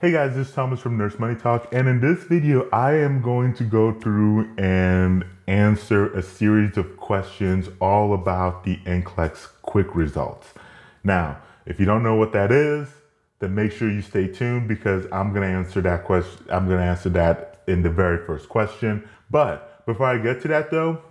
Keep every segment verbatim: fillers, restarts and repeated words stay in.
Hey guys, this is Thomas from Nurse Money Talk, and in this video I am going to go through and answer a series of questions all about the N C L E X quick results. Now, if you don't know what that is, then make sure you stay tuned because I'm going to answer that question. I'm going to answer that in the very first question. But before I get to that though,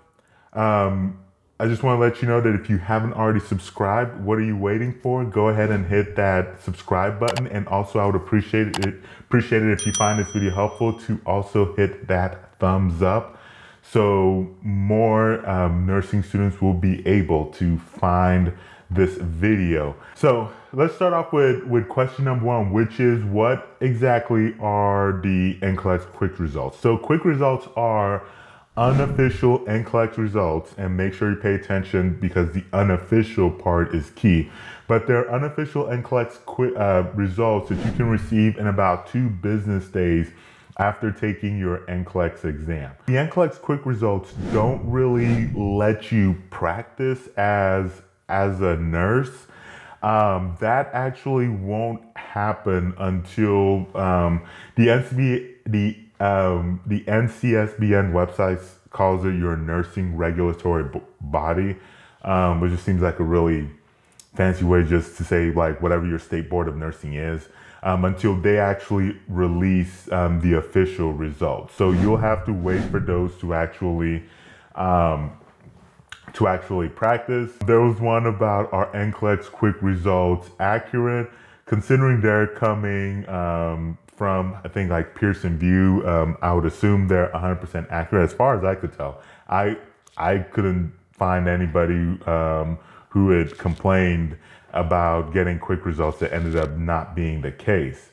um, I just want to let you know that if you haven't already subscribed, what are you waiting for? Go ahead and hit that subscribe button. And also I would appreciate it, appreciate it if you find this video helpful to also hit that thumbs up so more um, nursing students will be able to find this video. So let's start off with, with question number one, which is what exactly are the N C L E X quick results? So quick results are unofficial N C L E X results, and make sure you pay attention because the unofficial part is key. But there are unofficial N C L E X quick uh, results that you can receive in about two business days after taking your N C L E X exam. The N C L E X quick results don't really let you practice as as a nurse. Um, that actually won't happen until um, the N C B the Um, the N C S B N website calls it your nursing regulatory b body, um, which just seems like a really fancy way just to say like whatever your state board of nursing is, um, until they actually release um, the official results. So you'll have to wait for those to actually um, to actually practice. There was one about are N C L E X quick results accurate, considering they're coming um, from, I think, like Pearson VUE. um, I would assume they're one hundred percent accurate as far as I could tell. I I couldn't find anybody um, who had complained about getting quick results that ended up not being the case.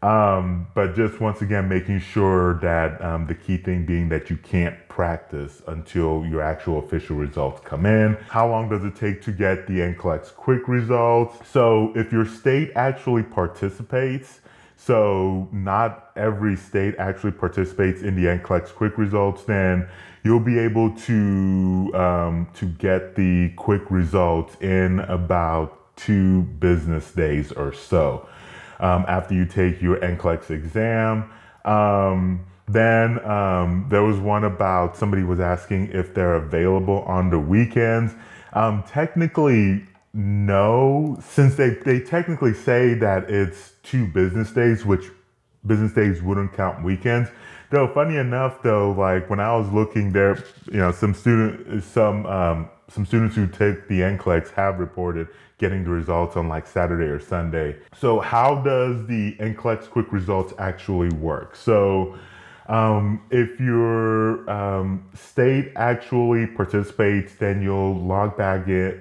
Um, but just once again, making sure that um, the key thing being that you can't practice until your actual official results come in. How long does it take to get the N C L E X quick results? So if your state actually participates, so not every state actually participates in the N C L E X quick results, then you'll be able to, um, to get the quick results in about two business days or so um, after you take your N C L E X exam. Um, then um, there was one about somebody was asking if they're available on the weekends. Um, technically, no, since they, they technically say that it's two business days, which business days wouldn't count weekends. Though, funny enough though, like when I was looking there, you know, some student, some, um, some students who take the N C L E X have reported getting the results on like Saturday or Sunday. So how does the N C L E X quick results actually work? So, Um, if your um, state actually participates, then you'll log back in,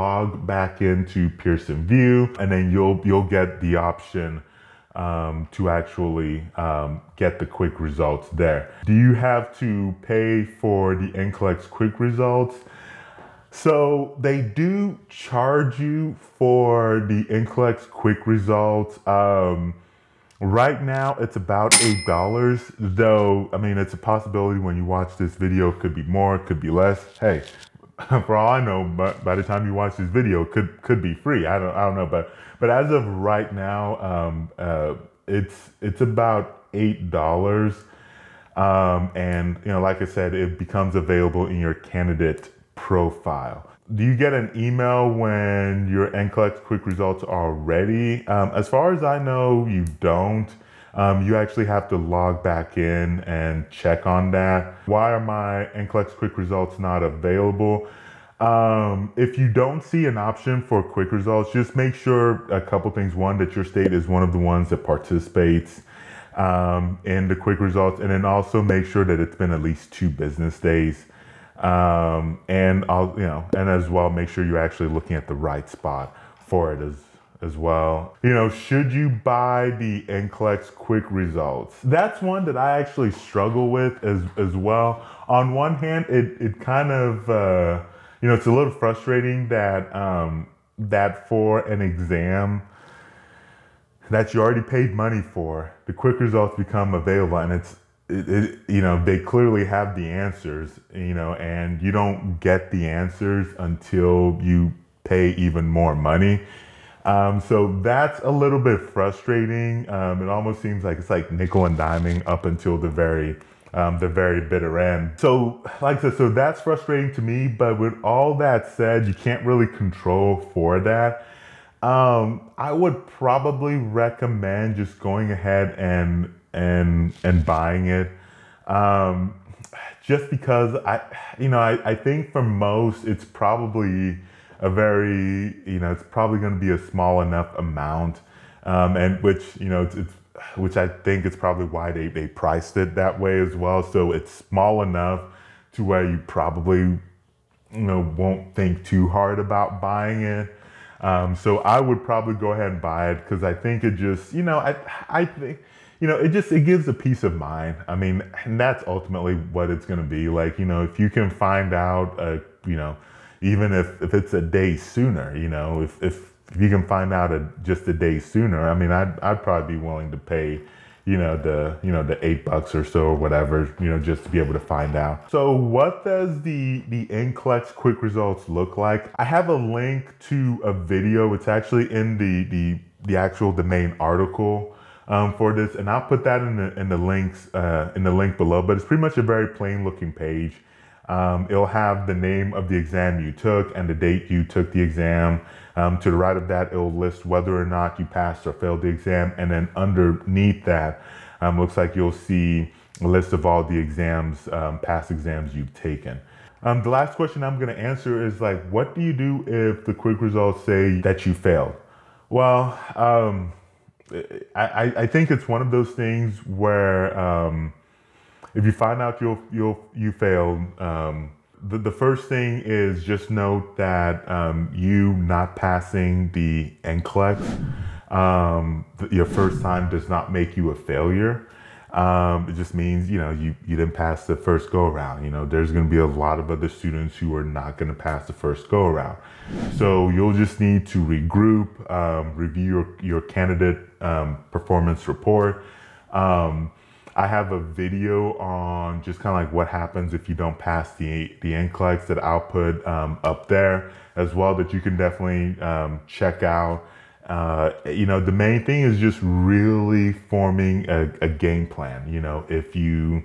log back into Pearson VUE, and then you'll you'll get the option um, to actually um, get the quick results there. Do you have to pay for the N C L E X quick results? So they do charge you for the N C L E X quick results. Um, Right now, it's about eight dollars, though, I mean, it's a possibility when you watch this video, it could be more, it could be less. Hey, for all I know, but by the time you watch this video, it could, could be free. I don't, I don't know, but, but as of right now, um, uh, it's, it's about eight dollars. Um, and, you know, like I said, it becomes available in your candidate profile. Do you get an email when your N C L E X quick results are ready? Um, as far as I know, you don't. Um, you actually have to log back in and check on that. Why are my N C L E X quick results not available? Um, if you don't see an option for quick results, just make sure a couple things. One, that your state is one of the ones that participates um, in the quick results. And then also make sure that it's been at least two business days. Um, and I'll, you know, and as well, make sure you're actually looking at the right spot for it as, as well. You know, should you buy the N C L E X quick results? That's one that I actually struggle with as, as well. On one hand, it, it kind of, uh, you know, it's a little frustrating that, um, that for an exam that you already paid money for, the quick results become available, and it's, It, it, you know, they clearly have the answers, you know, and you don't get the answers until you pay even more money. Um, so that's a little bit frustrating. Um, it almost seems like it's like nickel and diming up until the very, um, the very bitter end. So like I said, so that's frustrating to me, but with all that said, you can't really control for that. Um, I would probably recommend just going ahead and, and, and buying it. Um, just because I, you know, I, I think for most, it's probably a very, you know, it's probably going to be a small enough amount. Um, and which, you know, it's, it's, which I think is probably why they, they priced it that way as well. So it's small enough to where you probably, you know, won't think too hard about buying it. Um, so I would probably go ahead and buy it because I think it just, you know, I, I think, you know, it just, it gives a peace of mind. I mean, and that's ultimately what it's going to be like. You know, if you can find out, uh, you know, even if, if it's a day sooner, you know, if, if, if you can find out a, just a day sooner, I mean, I'd, I'd probably be willing to pay, you know, the, you know, the eight bucks or so or whatever, you know, just to be able to find out. So what does the, the N C L E X quick results look like? I have a link to a video. It's actually in the, the, the actual, the main article, um, for this. And I'll put that in the, in the links, uh, in the link below, but it's pretty much a very plain looking page. Um, it'll have the name of the exam you took and the date you took the exam. Um, to the right of that, it'll list whether or not you passed or failed the exam. And then underneath that, um, looks like you'll see a list of all the exams, um, past exams you've taken. Um, the last question I'm going to answer is like, what do you do if the quick results say that you failed? Well, um, I, I think it's one of those things where, um, if you find out you'll, you'll, you failed, um, the, the first thing is just note that um, you not passing the N C L E X, um, th your first time does not make you a failure. Um, it just means, you know, you, you didn't pass the first go around. You know, there's going to be a lot of other students who are not going to pass the first go around. So you'll just need to regroup, um, review your, your candidate um, performance report. Um, I have a video on just kind of like what happens if you don't pass the, the N C L E X that I'll put um, up there as well, that you can definitely um, check out. Uh, you know, the main thing is just really forming a, a game plan. You know, if you,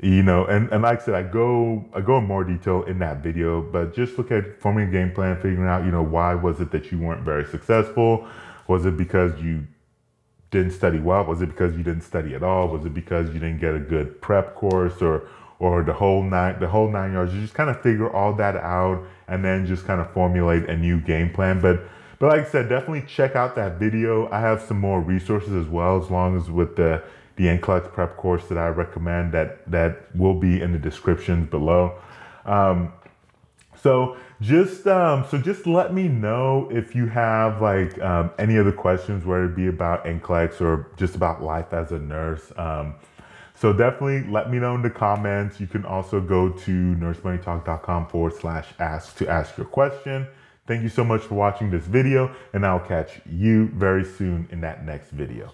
you know, and, and like I said, I go, I go in more detail in that video, but just look at forming a game plan, figuring out, you know, why was it that you weren't very successful? Was it because you didn't study well? Was it because you didn't study at all? Was it because you didn't get a good prep course or or the whole nine the whole nine yards? You just kind of figure all that out and then just kind of formulate a new game plan. But but like I said, definitely check out that video. I have some more resources as well, as long as with the the N C L E X prep course that I recommend, that that will be in the description below. Um, so just um, so just let me know if you have like um, any other questions, whether it be about N C L E X or just about life as a nurse. Um, so definitely let me know in the comments. You can also go to nursemoneytalk.com forward slash ask to ask your question. Thank you so much for watching this video, and I'll catch you very soon in that next video.